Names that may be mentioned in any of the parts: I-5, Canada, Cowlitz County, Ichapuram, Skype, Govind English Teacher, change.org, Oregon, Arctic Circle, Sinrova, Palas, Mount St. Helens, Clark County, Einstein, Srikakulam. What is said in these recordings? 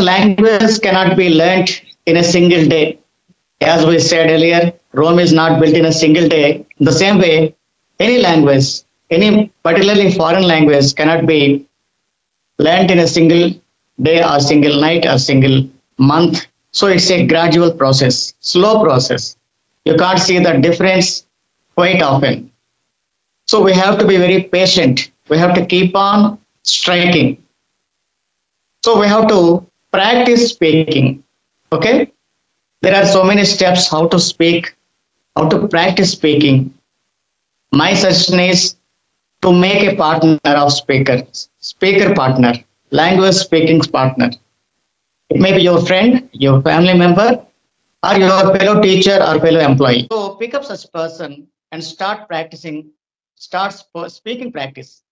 languages cannot be learnt in a single day. As we said earlier, Rome is not built in a single day. In the same way, any language, any particularly foreign language, cannot be learnt in a single day or single night or single month. So it's a gradual process, slow process. You can't see the difference quite often. So we have to be very patient. We have to keep on striking. So we have to practice speaking. Okay? There are so many steps how to speak, how to practice speaking. My suggestion is to make a partner of speakers, speaker partner, language speaking partner. It may be your friend, your family member, or your fellow teacher or fellow employee. So pick up such person and start practicing, start speaking practice,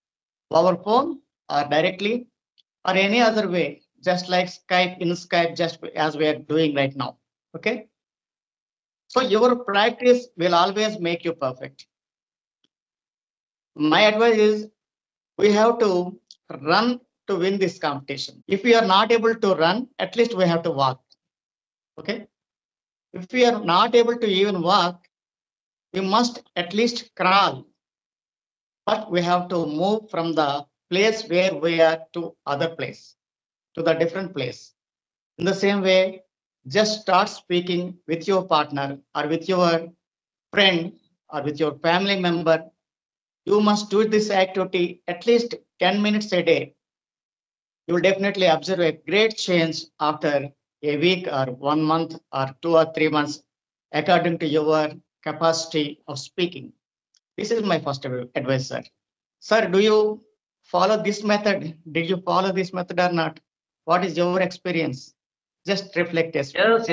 over phone or directly or any other way, just like Skype, in Skype, just as we are doing right now. Okay. So your practice will always make you perfect. My advice is we have to run to win this competition. If we are not able to run, at least we have to walk. Okay. If we are not able to even walk, we must at least crawl. But we have to move from the place where we are to other place, to the different place. In the same way, just start speaking with your partner or with your friend or with your family member. You must do this activity at least 10 minutes a day. You will definitely observe a great change after a week or 1 month or 2 or 3 months, according to your capacity of speaking. This is my first advice, sir. Sir, do you follow this method? Did you follow this method or not? What is your experience? Just reflect as well.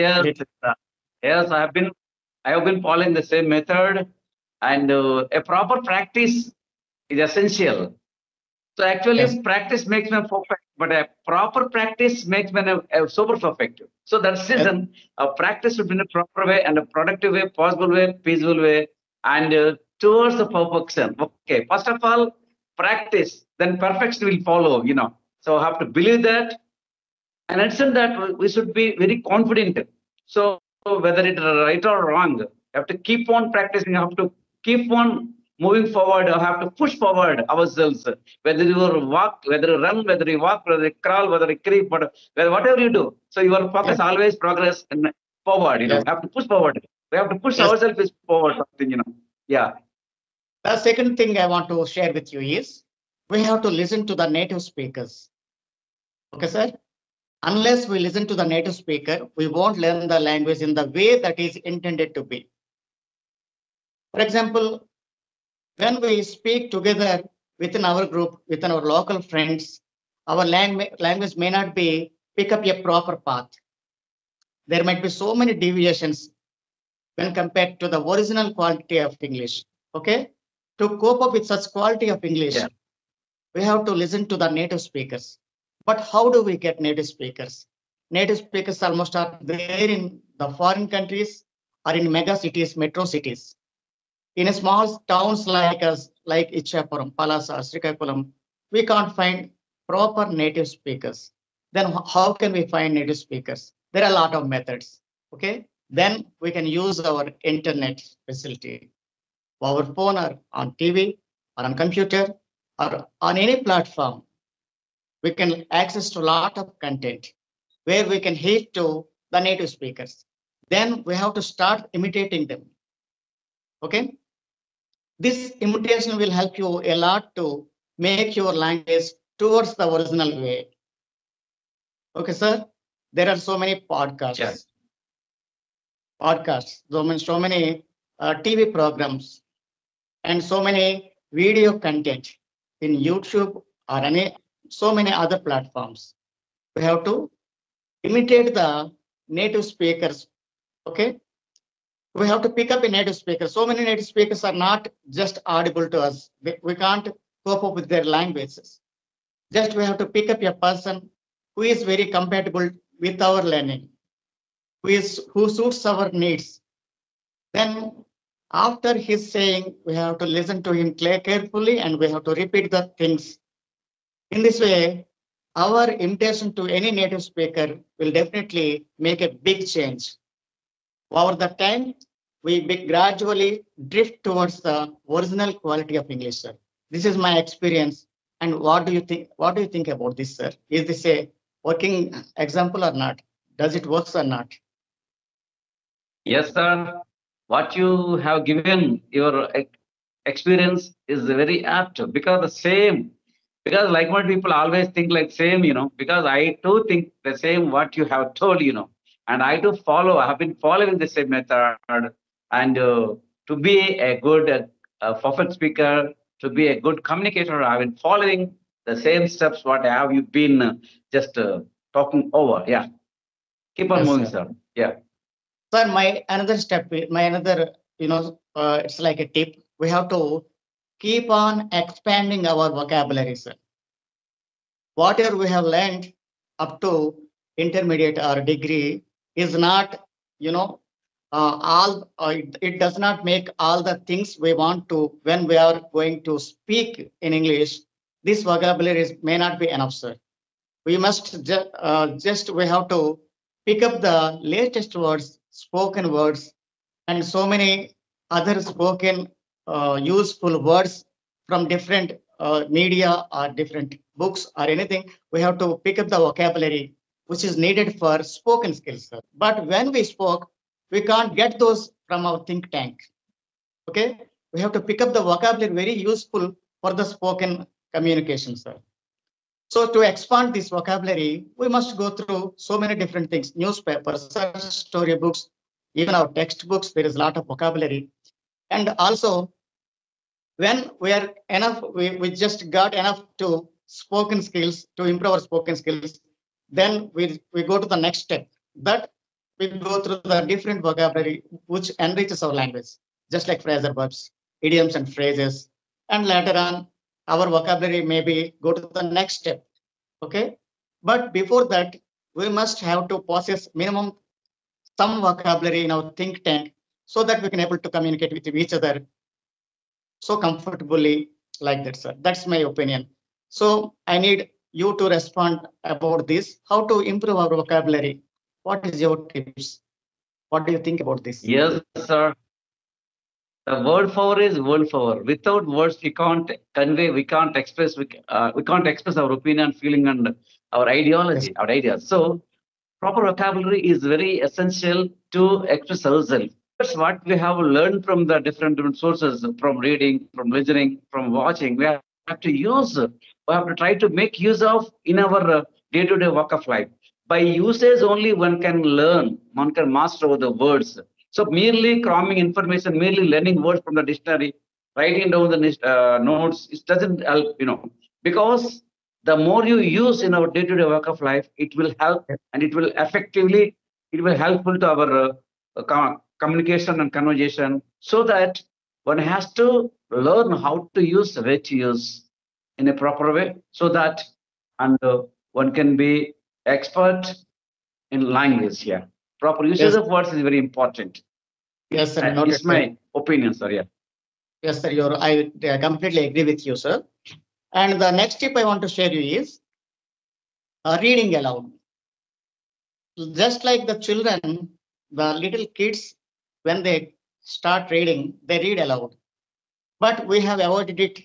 Yes, I have been following the same method, and a proper practice is essential. So actually, yes, practice makes me perfect, but a proper practice makes me a super perfect. So that's the reason a practice should be in a proper way and a productive way, possible way, peaceful way, and towards the perfection. Okay, first of all, practice, then perfection will follow, you know. So I have to believe that. And understand that we should be very confident. So whether it's right or wrong, you have to keep on practicing, you have to keep on moving forward, you have to push forward ourselves. Whether you walk, whether you run, whether you walk, whether you crawl, whether you creep, whatever you do. So your focus always progress and forward, you know, you have to push forward. We have to push ourselves forward, something, you know. Yeah. The second thing I want to share with you is we have to listen to the native speakers. Okay, sir? Unless we listen to the native speaker, we won't learn the language in the way that is intended to be. For example, when we speak together within our group, within our local friends, our language may not be pick up a proper path. There might be so many deviations when compared to the original quality of English. Okay? To cope up with such quality of English, we have to listen to the native speakers. But how do we get native speakers? Native speakers almost are there in the foreign countries or in mega cities, metro cities. In small towns like us, like Ichapuram, Palas, Srikakulam, we can't find proper native speakers. Then how can we find native speakers? There are a lot of methods. Okay? Then we can use our internet facility, our phone or on TV or on computer or on any platform. We can access to a lot of content where we can hear to the native speakers. Then we have to start imitating them. Okay? This imitation will help you a lot to make your language towards the original way. Okay, sir? There are so many podcasts. Yes. Podcasts. So many TV programs. And so many video content in YouTube or any... so many other platforms. We have to imitate the native speakers. Okay? We have to pick up a native speaker. So many native speakers are not just audible to us. We can't cope up with their languages. Just we have to pick up a person who is very compatible with our learning, who suits our needs. Then after his saying, we have to listen to him carefully and we have to repeat the things. In this way, our invitation to any native speaker will definitely make a big change. Over the time, we gradually drift towards the original quality of English, sir. This is my experience. And what do you think? What do you think about this, sir? Is this a working example or not? Does it work or not? Yes, sir. What you have given, your experience is very apt, because the same. Because like-minded people always think like same, you know, because I too think the same what you have told, you know, and I too follow, I have been following the same method, and to be a good perfect speaker, to be a good communicator, I have been following the same steps what have you been just talking over. Yeah. Keep on moving, sir. Yeah. Sir, my another step, my another, you know, it's like a tip. We have to keep on expanding our vocabulary, sir. Whatever we have learned up to intermediate or degree is not, you know, it does not make all the things we want to when we are going to speak in English. This vocabulary may not be enough, sir. We must we have to pick up the latest words, spoken words, and so many other spoken useful words from different media or different books or anything. We have to pick up the vocabulary which is needed for spoken skills, sir. But when we spoke, we can't get those from our think tank. Okay, we have to pick up the vocabulary very useful for the spoken communication, sir. So to expand this vocabulary, we must go through so many different things: newspapers, story books, even our textbooks. There is a lot of vocabulary. And also, when we are enough, we just got enough to spoken skills, to improve our spoken skills, then we go to the next step. That we go through the different vocabulary which enriches our language, just like phrasal verbs, idioms and phrases. And later on, our vocabulary maybe go to the next step. Okay. But before that, we must have to possess minimum some vocabulary in our think tank, so that we can able to communicate with each other so comfortably like that, sir. That's my opinion. So I need you to respond about this, how to improve our vocabulary. What is your tips? What do you think about this? Yes, sir. The word power is word power. Without words, we can't convey, we can't express, we can't express our opinion, feeling, and our ideology, yes, our ideas. So proper vocabulary is very essential to express ourselves. That's what we have learned from the different sources, from reading, from listening, from watching. We have to use, we have to try to make use of in our day-to-day walk of life. By usage only one can learn, one can master over the words. So merely cramming information, merely learning words from the dictionary, writing down the notes, it doesn't help, you know, because the more you use in our day-to-day walk of life, it will help and it will effectively, it will helpful to our communication and conversation, so that one has to learn how to use, where to use in a proper way, so that and one can be expert in language here. Yeah. Proper usage of words is very important. Yes, sir. It's my opinion, sir. Yeah. Yes, sir. I completely agree with you, sir. And the next tip I want to share you is reading aloud. Just like the children, the little kids, when they start reading, they read aloud. But we have avoided it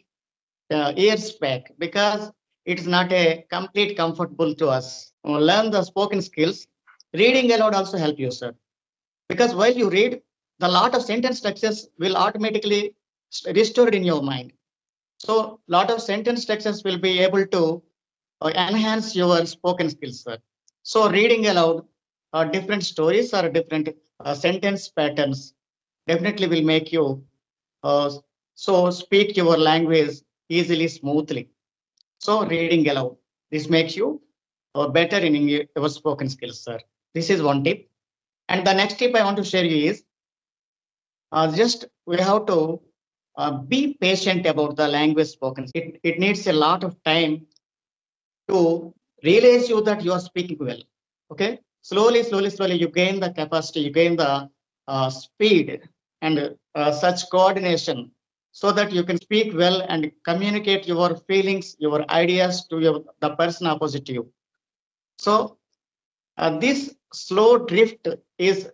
years back because it's not a complete comfortable to us. Learn the spoken skills. Reading aloud also help you, sir. Because while you read, the lot of sentence structures will automatically restored in your mind. So lot of sentence structures will be able to enhance your spoken skills, sir. So reading aloud different stories or different sentence patterns definitely will make you so speak your language easily, smoothly. So reading aloud, this makes you better in your spoken skills, sir. This is one tip. And the next tip I want to share you is we have to be patient about the language spoken. It needs a lot of time to realize you that you are speaking well. Okay. Slowly, you gain the capacity, you gain the speed and such coordination so that you can speak well and communicate your feelings, your ideas to the person opposite you. So this slow drift is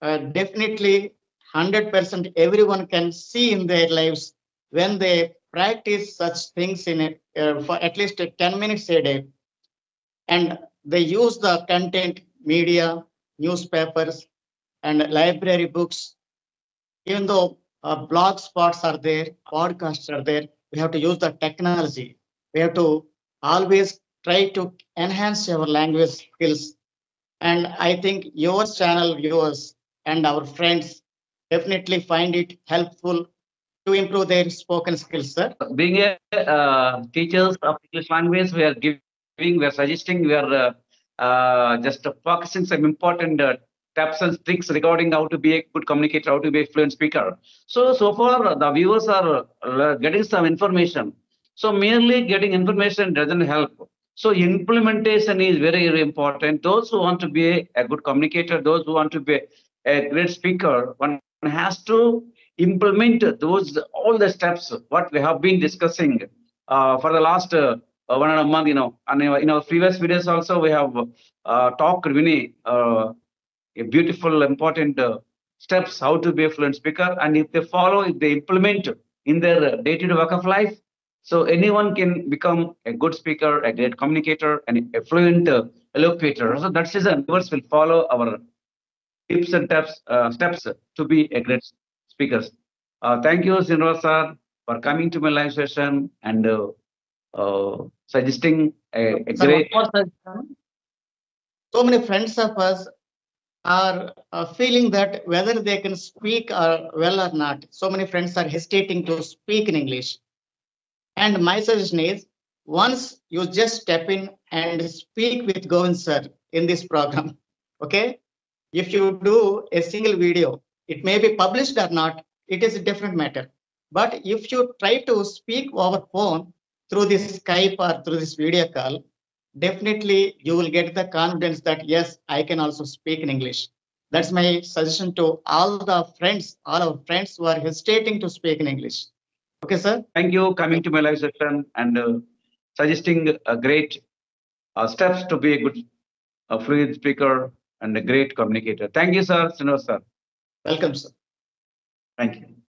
definitely 100% everyone can see in their lives when they practice such things in it, for at least 10 minutes a day. And they use the content, media, newspapers, and library books. Even though blog spots are there, podcasts are there, we have to use the technology. We have to always try to enhance our language skills. And I think your channel viewers and our friends definitely find it helpful to improve their spoken skills, sir. Being a teachers of English language, we are giving, we are suggesting, we are just focusing some important tips and tricks regarding how to be a good communicator, how to be a fluent speaker. So far, the viewers are getting some information. So merely getting information doesn't help. So implementation is very, very important. Those who want to be a good communicator, those who want to be a great speaker, one has to implement those all the steps what we have been discussing for the last 1.5 months. You know, and in our previous videos also we have talked many beautiful, important steps how to be a fluent speaker. And if they follow, if they implement in their day-to-day work of life, so anyone can become a good speaker, a great communicator, and a fluent elocutor. So that's the reason viewers will follow our tips and steps to be a great speaker. Thank you, Sinrova sir, for coming to my live session and suggesting a great. So many friends of us are feeling that whether they can speak well or not. So many friends are hesitating to speak in English. And my suggestion is, once you just step in and speak with Govind sir in this program, okay? If you do a single video, it may be published or not, it is a different matter. But if you try to speak over phone through this Skype or through this video call, definitely you will get the confidence that, yes, I can also speak in English. That's my suggestion to all the friends, all our friends who are hesitating to speak in English. Okay, sir. Thank you coming to my live session and suggesting great steps to be a good fluent speaker and a great communicator. Thank you, sir. Sinrova sir. Welcome, sir. Thank you.